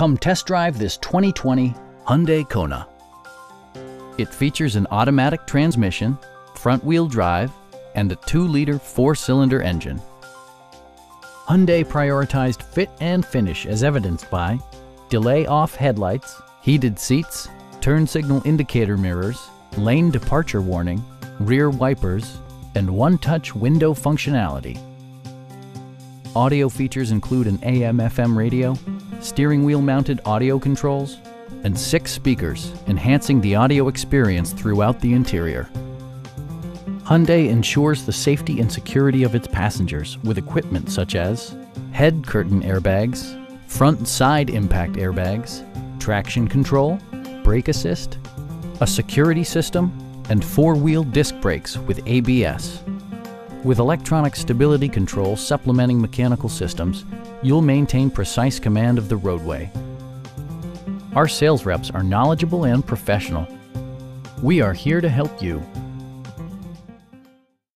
Come test drive this 2020 Hyundai Kona. It features an automatic transmission, front-wheel drive, and a 2-liter 4-cylinder engine. Hyundai prioritized fit and finish as evidenced by delay-off headlights, heated seats, turn signal indicator mirrors, lane departure warning, rear wipers, and one-touch window functionality. Audio features include an AM/FM radio, steering wheel-mounted audio controls, and 6 speakers, enhancing the audio experience throughout the interior. Hyundai ensures the safety and security of its passengers with equipment such as head curtain airbags, front and side impact airbags, traction control, brake assist, a security system, and 4-wheel disc brakes with ABS. With electronic stability control supplementing mechanical systems, you'll maintain precise command of the roadway. Our sales reps are knowledgeable and professional. We are here to help you.